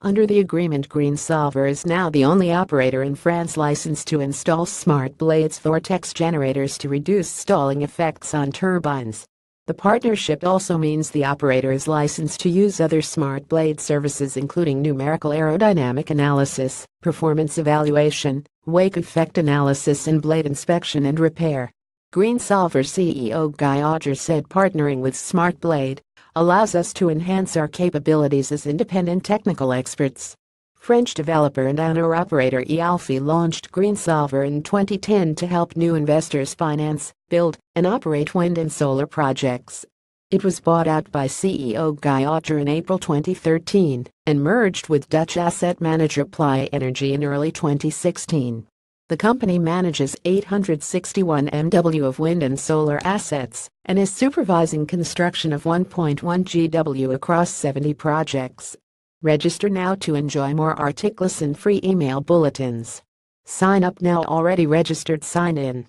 Under the agreement, GreenSolver is now the only operator in France licensed to install Smart Blade's vortex generators to reduce stalling effects on turbines. The partnership also means the operator is licensed to use other Smart Blade services including numerical aerodynamic analysis, performance evaluation, wake effect analysis and blade inspection and repair. GreenSolver CEO Guy Auger said partnering with Smart Blade allows us to enhance our capabilities as independent technical experts. French developer and owner-operator Ealfi launched GreenSolver in 2010 to help new investors finance, build, and operate wind and solar projects. It was bought out by CEO Guy Auger in April 2013 and merged with Dutch asset manager Ply Energy in early 2016. The company manages 861 MW of wind and solar assets and is supervising construction of 1.1 GW across 70 projects. Register now to enjoy more articles and free email bulletins. Sign up now. Already registered, sign in.